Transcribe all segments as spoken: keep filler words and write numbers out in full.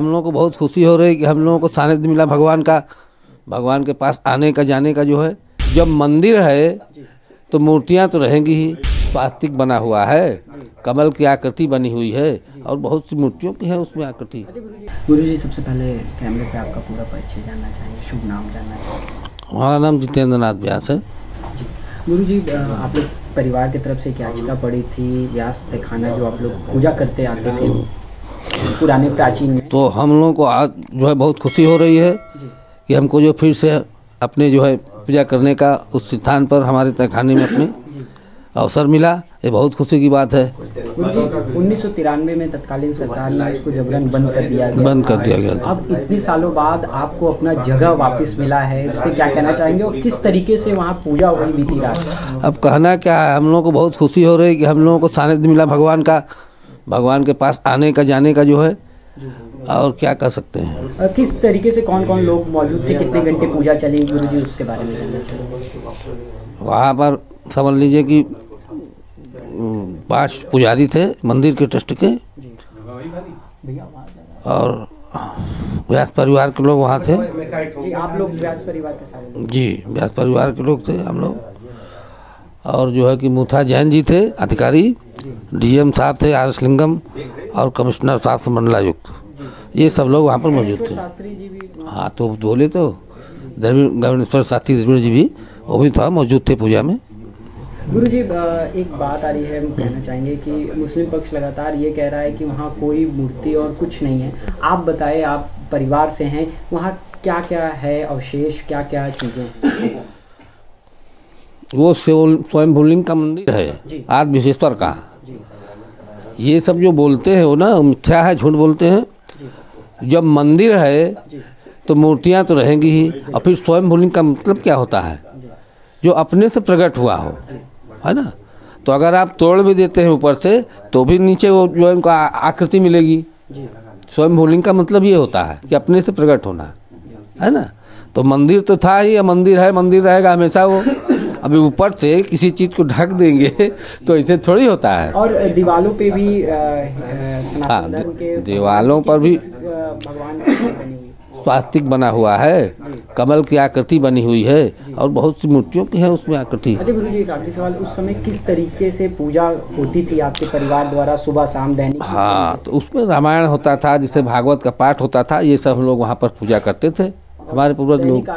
हम लोगों को बहुत खुशी हो रही है कि हम लोगों को सानिध्य मिला भगवान का, भगवान के पास आने का जाने का जो है। जब मंदिर है तो मूर्तियां तो रहेंगी ही, प्लास्टिक बना हुआ है, कमल की आकृति बनी हुई है और बहुत सी मूर्तियों की है उसमें आकृति। गुरु जी सबसे पहले कैमरे पे आपका पूरा परिचय जानना चाहेंगे, शुभ नाम जानना चाहेंगे। हमारा नाम जितेंद्र नाथ व्यास है। गुरु जी आप लोग परिवार की तरफ से एक याचिका पड़ी थी व्यास खाना जो आप लोग पूजा करते आते थे पुराने प्राचीन में, तो हम लोगों को आज जो है बहुत खुशी हो रही है कि हमको जो फिर से अपने जो है पूजा करने का उस स्थान पर हमारे तहखाने में अपने अवसर मिला, ये बहुत खुशी की बात है। उन्नीस सौ तिरानवे में तत्कालीन सरकार ने इसको जबरन बंद कर दिया गया बंद कर दिया गया था। अब इतने सालों बाद आपको अपना जगह वापस मिला है, इस पर क्या कहना चाहेंगे और किस तरीके से वहाँ पूजा हुई बीती रात? अब कहना क्या है, हम लोगों को बहुत खुशी हो रही है कि हम लोगों को सानिध्य मिला भगवान का, भगवान के पास आने का जाने का जो है, और क्या कर सकते हैं। किस तरीके से कौन कौन लोग मौजूद थे, कितने घंटे पूजा चली गुरु जी उसके बारे में? वहाँ पर समझ लीजिए कि पांच पुजारी थे मंदिर के ट्रस्ट के, और व्यास परिवार के लोग वहाँ थे। जी, आप लोग व्यास परिवार के साथ? जी, व्यास परिवार के लोग थे हम लोग, और जो है कि मुथा जैन जी थे अधिकारी, डीएम साहब थे आर एसिंगम, और कमिश्नर साहब से मंडलायुक्त, ये सब लोग वहाँ पर मौजूद थे। हाँ, तो बोले तो धर्मी शास्त्री धर्मी जी भी वो भी था मौजूद थे पूजा में। गुरु जी एक बात आ रही है, हम कहना चाहेंगे कि मुस्लिम पक्ष लगातार ये कह रहा है कि वहाँ कोई मूर्ति और कुछ नहीं है। आप बताएं, आप परिवार से हैं, वहाँ क्या क्या है अवशेष, क्या क्या चीज़ें? वो स्वयंभू लिंग का मंदिर है आदि विशेश्वर का। ये सब जो बोलते हैं वो ना मिथ्या है, झूठ बोलते हैं। जब मंदिर है तो मूर्तियाँ तो रहेंगी ही, और फिर स्वयंभू लिंग का मतलब क्या होता है, जो अपने से प्रकट हुआ हो, है ना। तो अगर आप तोड़ भी देते हैं ऊपर से तो भी नीचे वो जो इनको आकृति मिलेगी। स्वयंभू लिंग का मतलब ये होता है कि अपने से प्रकट होना, है ना। तो मंदिर तो था ही, मंदिर है, मंदिर रहेगा हमेशा वो। अभी ऊपर से किसी चीज़ को ढक देंगे तो ऐसे थोड़ी होता है। और दीवालों पे भी आ, आ, आ, के दीवालों पर भी भगवान स्वास्तिक बना हुआ है, कमल की आकृति बनी हुई है और बहुत सी मूर्तियों की है उसमें आकृति। अच्छा गुरु जी एक आखिरी सवाल, उस समय किस तरीके से पूजा होती थी आपके परिवार द्वारा सुबह शाम दैनिक? हाँ, तो उसमें रामायण होता था, जिससे भागवत का पाठ होता था, ये सब लोग वहाँ पर पूजा करते थे हमारे पूर्वज लोग।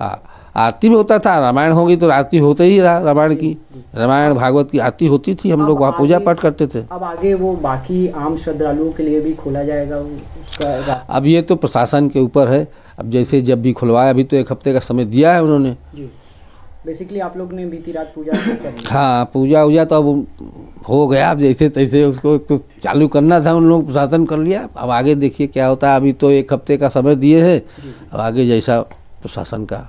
हाँ, आरती भी होता था, रामायण होगी तो आरती होते ही रहा, रामायण की रामायण भागवत की आरती होती थी, हम लोग वहाँ पूजा पाठ करते थे। अब आगे वो बाकी आम श्रद्धालुओं के लिए भी खोला जाएगा उसका? अब ये तो प्रशासन के ऊपर है, अब जैसे जब भी खुलवाया, अभी तो एक हफ्ते का समय दिया है उन्होंने। बेसिकली आप लोग ने बीती रात पूजा की? हाँ, पूजा वूजा तो अब हो गया, अब जैसे तैसे उसको तो चालू करना था उन लोग, प्रशासन कर लिया। अब आगे देखिए क्या होता है, अभी तो एक हफ्ते का समय दिए है, अब आगे जैसा प्रशासन का।